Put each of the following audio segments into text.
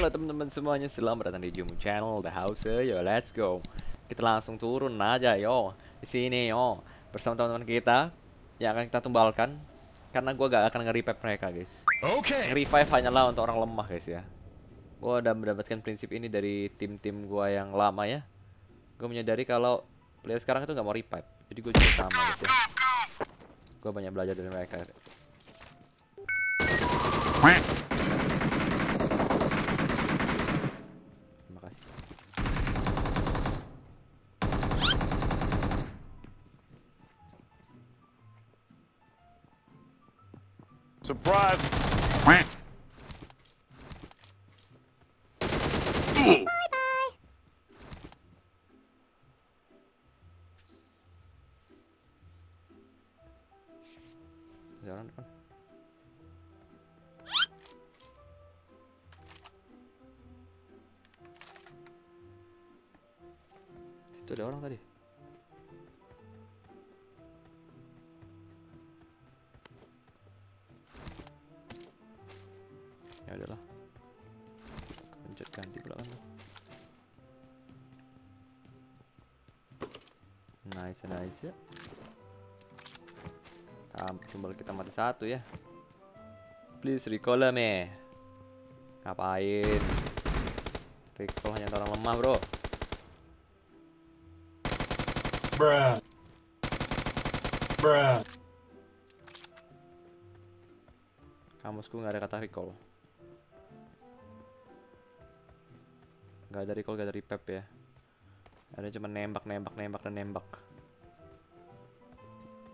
Halo teman-teman semuanya, selamat datang di Jumu Channel The House. Yo, let's go. Kita langsung turun aja yo. Di sini yo, bersama teman-teman kita yang akan kita tumbalkan. Karena gua gak akan nge-revive mereka, guys. Nge-revive hanyalah untuk orang lemah, guys ya. Gua udah mendapatkan prinsip ini dari tim-tim gua yang lama ya. Gua menyadari kalau player sekarang itu gak mau revive. Jadi gua juga sama, guys ya. Gua banyak belajar dari mereka. Terima kasih. Surprise. Bye bye. Jalan depan. Itu ada orang tadi. Ya udahlah. Pencet ganti pula kan. Nice, nice. Tampil kembali kita mati satu ya. Please recall me. Ngapain? Recall hanya orang lemah, bro. Bruh. Bruh. Kamusku nggak ada kata recall. Nggak ada recall, nggak ada repep ya. Ada cuma nembak.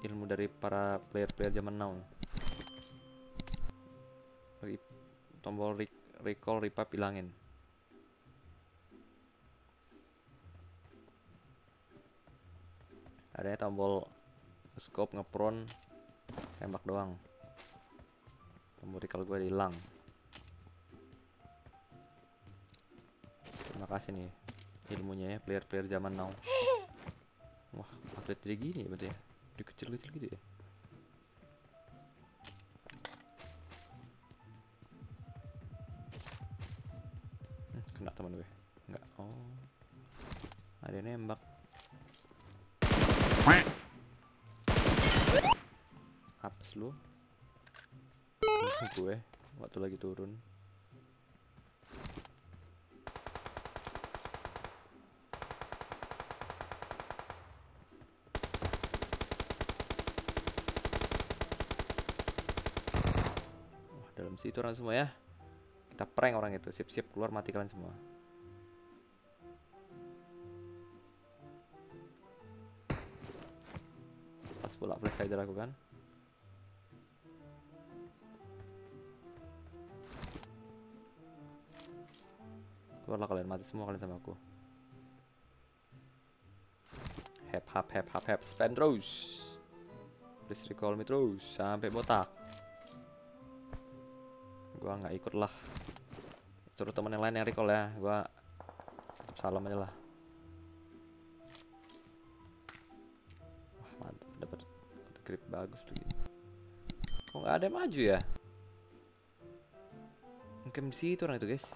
Ilmu dari para player-player zaman now. Tombol recall, repep hilangin. Ada tombol scope ngepron tembak doang. Tombol recall gue hilang. Terima kasih nih ilmunya ya player-player zaman now. Wah, update jadi gini berarti ya. Udah kecil-kecil gitu ya. Kena teman gue. Enggak. Oh. Ada nembak. Apes lu gue waktu lagi turun. Wah, dalam situ orang semua ya. Kita prank orang itu. Sip-sip keluar, mati kalian semua. Pula flash saya lakukan. Keluarlah kalian, mati semua kalian sama aku. Hap spam terus. Please recall me terus sampai botak. Gua nggak ikut lah. Suruh temen yang lain yang recall ya. Gua tetap salam aja lah. Grip bagus tuh gitu. Kok nggak ada yang maju ya? Mungkin di situ orang itu, guys.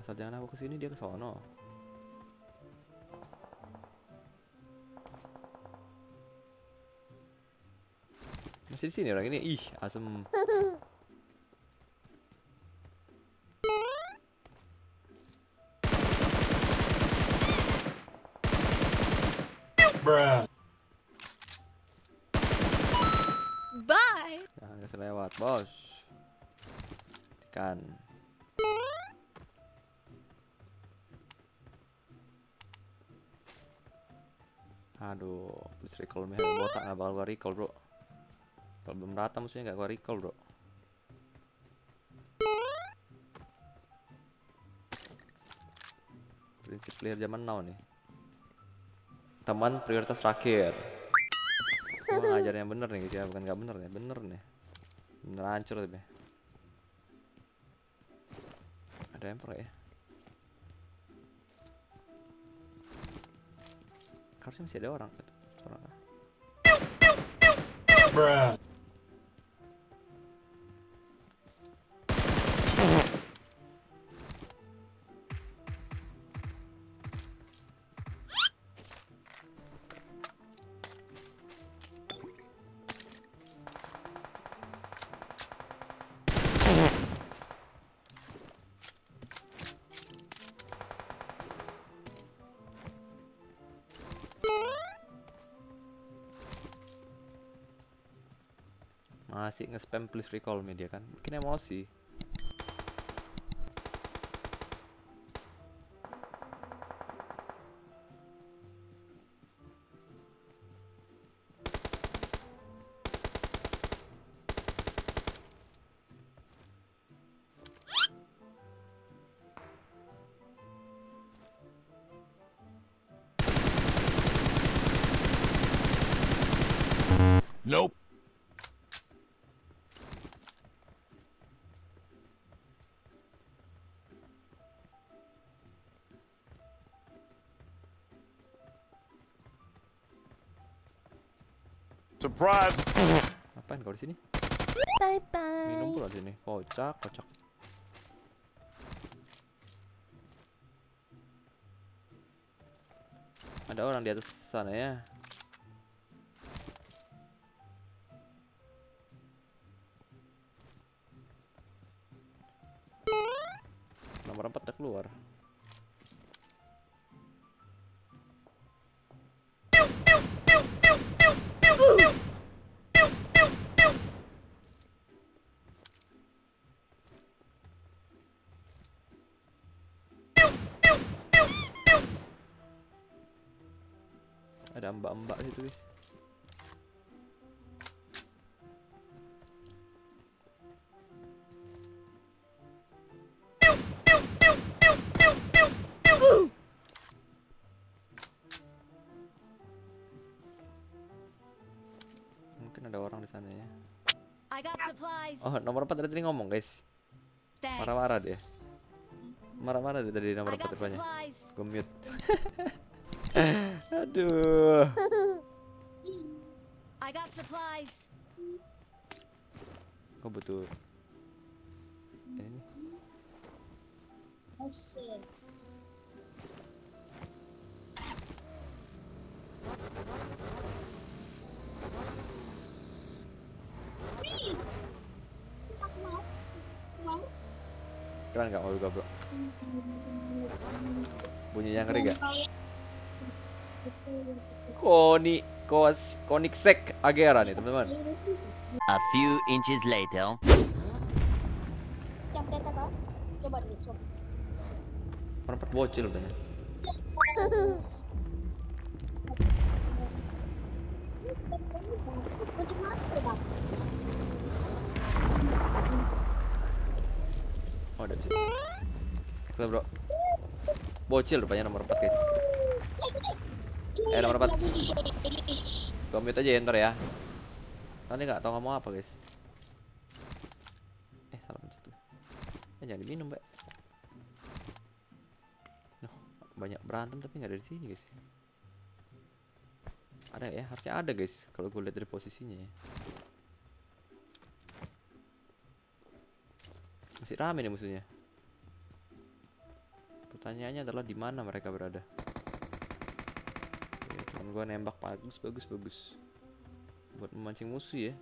Asal jangan aku kesini dia ke sono. Masih di sini orang ini. Ih, asem. Bye. Jangan kasih lewat, bos. Kan. Aduh, please recall me. Botak nggak bakal gua recall, bro. Kalau belum rata mestinya nggak gua recall, bro. Prinsip player zaman now nih. Teman prioritas terakhir. Gua ngajar yang bener nih, guys ya, bukan nggak bener ya, bener nih. Bener hancur tapi. Ada emper ya? Harusnya masih ada orang. Orang. Masih nge-spam please recall me dia kan. Mungkin emosi. Nope. Surprise. Ngapain kau di sini? Bye bye. Minum pula di sini. Kocak, kocak. Ada orang di atas sana ya. Nomor 4 udah keluar. Ada mbak-mbak situ guys. Mungkin ada orang di sana ya. Oh, nomor 4 tadi ngomong guys. Marah-marah dia. Marah-marah dia tadi nomor 4 rupanya. Gue mute. Aduh. I got supplies. Kok butuh ini? Masih. Keren nggak mau juga bro? Bunyinya ngeri nggak? Koenigsegg Agera nih teman-teman. A few inches later. Perempat bocil banyak. Oh, udah bisa. Kita bro. Bocil rupanya nomor 4 guys. Nomor 4. Gua mute aja enter ya. Tadi nggak tahu ngomong apa guys. Salah pencet tuh. Jangan diminum mbak. Noh, banyak berantem tapi nggak ada di sini guys. Ada ya, harusnya ada guys. Kalau gue lihat dari posisinya ya. Masih rame nih musuhnya. Pertanyaannya adalah di mana mereka berada. Gua nembak bagus buat memancing musuh ya.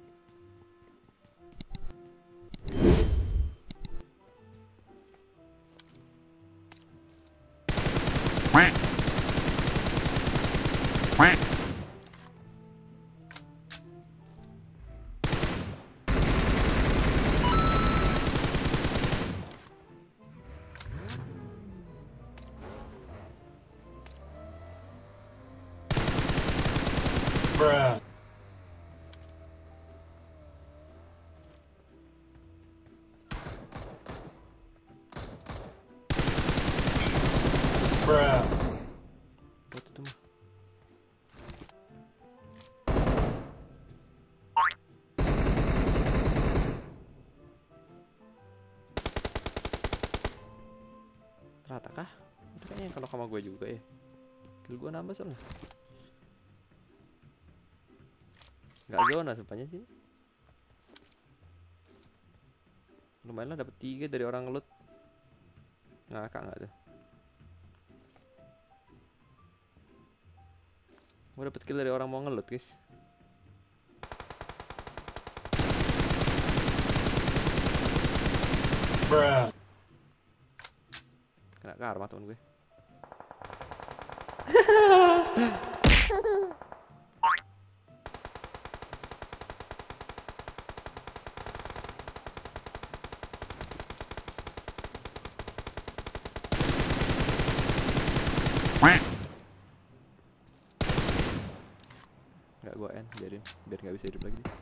Bruh. Bruh. Rata kah? Itu kayaknya kalau sama gue juga ya. Kill gue nambah soalnya. Nggak zona sepanjang sih. Lumayan lah dapat 3 dari orang ngelut. Ngakak nggak tuh. Gue dapat kill dari orang mau ngelut guys. Bruh. Kena karma temen gue. gua end, biarin, biar nggak bisa hidup lagi nih.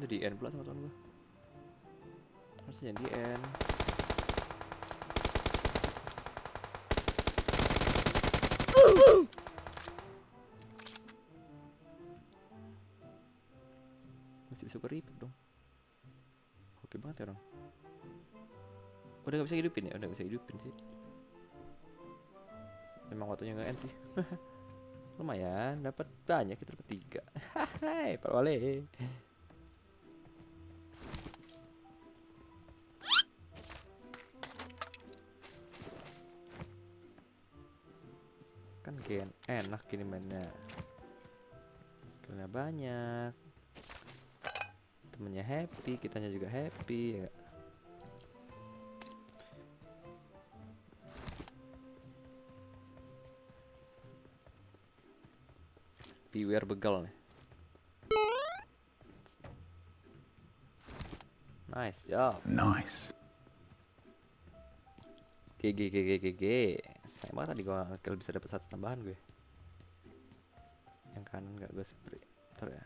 Itu di end pula sama temen gua. Harusnya di end. Masih bisa gue rip dong. Oke banget ya orang. Udah gak bisa hidupin ya? Udah gak bisa hidupin sih. Memang waktunya nggak end sih. Lumayan, dapat banyak, kita dapat 3. Hai, Pak Wale. Kan gen enak ini mainnya. Karena banyak. Temennya happy, kitanya juga happy ya. Beware begal nih. Nice job. Nice. GG. Sayang banget tadi gua kalau bisa dapat 1 tambahan gue. Yang kanan nggak gue spray. Bentar ya.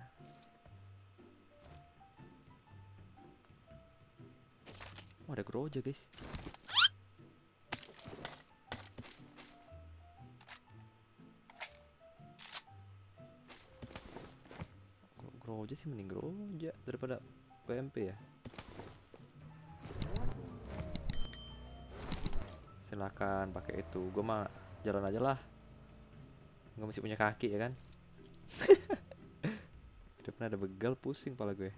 Oh, ada groja guys. Groja sih, mending groja daripada PMP ya. Silakan pakai itu, gue mah jalan aja lah, gue masih punya kaki ya kan. Tidak pernah ada begal, pusing pala gue.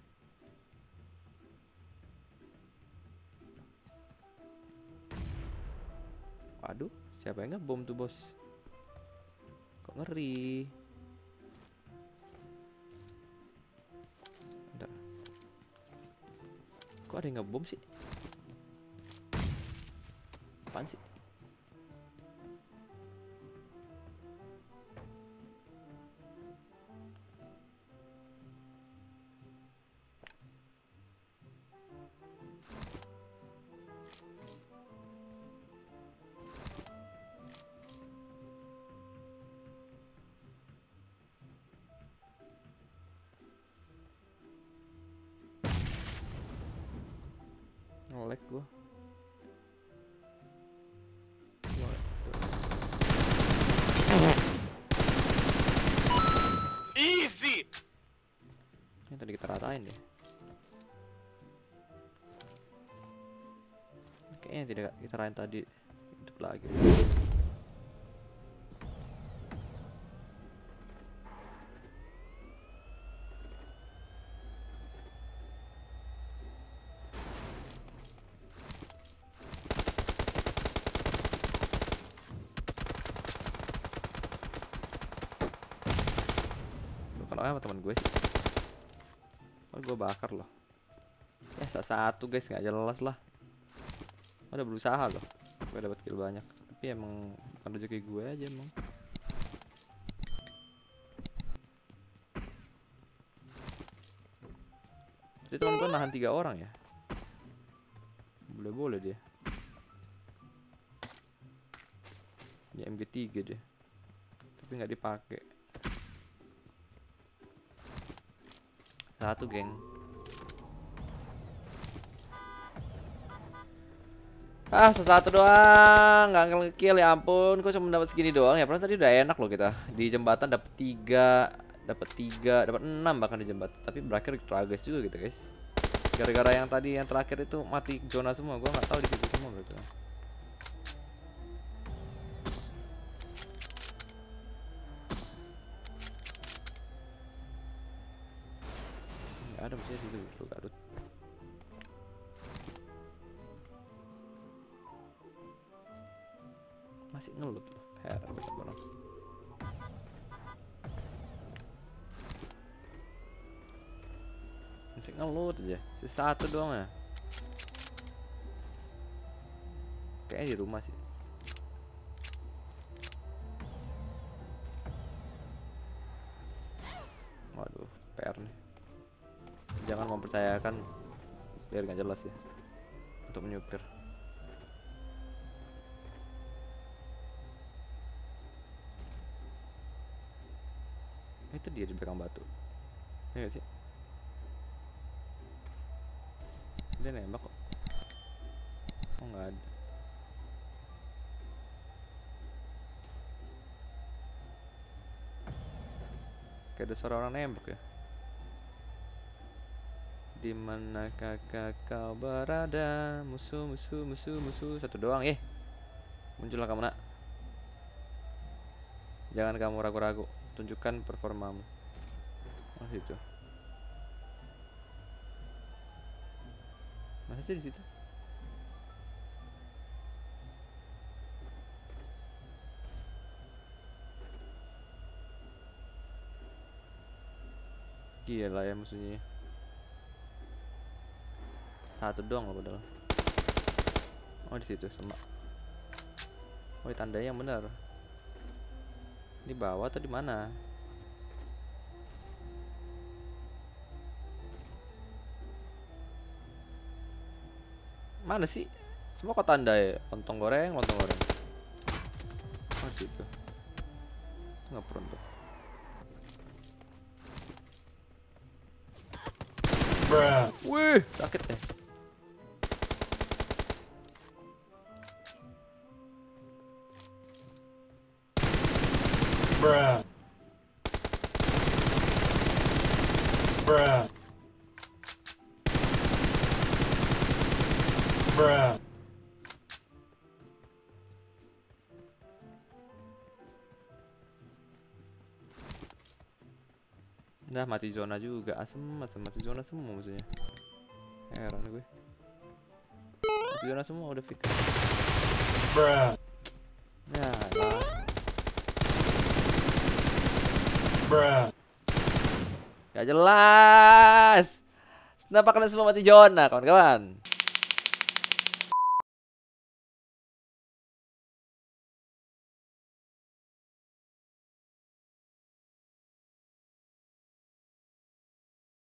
Waduh, siapa yang ngebom tuh bos, kok ngeri. Bentar. Kok ada yang ngebom sih? Apaan sih? Nge-lag gua. Easy. Ini tadi kita ratain deh. Kayaknya tidak kita ratain tadi, hidup lagi. Sama teman gue sih, oh, gue bakar loh ya, satu guys nggak jelas lah. Udah berusaha loh, gue dapat kill banyak tapi emang bukan rezeki gue aja emang. Jadi teman-teman nahan 3 orang ya, boleh-boleh dia. Ini MG3 dia tapi nggak dipakai. Satu geng. Ah, satu doang, nggak ngekill ya ampun. Kok cuma dapat segini doang ya? Padahal tadi udah enak loh kita. Di jembatan dapat 3, dapat 6 bahkan di jembatan. Tapi berakhir tragis juga gitu guys. Gara-gara yang tadi yang terakhir itu mati zona semua. Gua nggak tahu di situ semua gitu. Ada mesti di situ Garut. Masih ngelut loh. Heran banget. Masih ngelut aja. Si satu doang ya. Kayaknya di rumah sih. PR nih. Jangan mempercayakan biar nggak jelas ya untuk menyupir. Itu dia di belakang batu. Iya sih. Dia nembak kok. Oh nggak ada. Kayak ada suara orang nembak ya. Di mana kakak kau berada? Musuh. Satu doang, eh. Muncullah kamu, nak. Jangan kamu ragu-ragu. Tunjukkan performamu. Oh, itu. Mana sih di situ? Gila ya musuhnya. Satu doang loh padahal. Oh di situ semak. Oh tandanya yang benar. Di bawah atau di mana? Mana sih? Semua kok tanda ya. Lontong goreng, lontong goreng. Oh di situ. Nggak perlu. Wih, sakit deh. Nah, mati zona juga, asem mati zona semua maksudnya. Heran gue. Mati zona semua udah fix. Ya lah. Gak jelas. Kenapa kalian semua mati zona, kawan-kawan?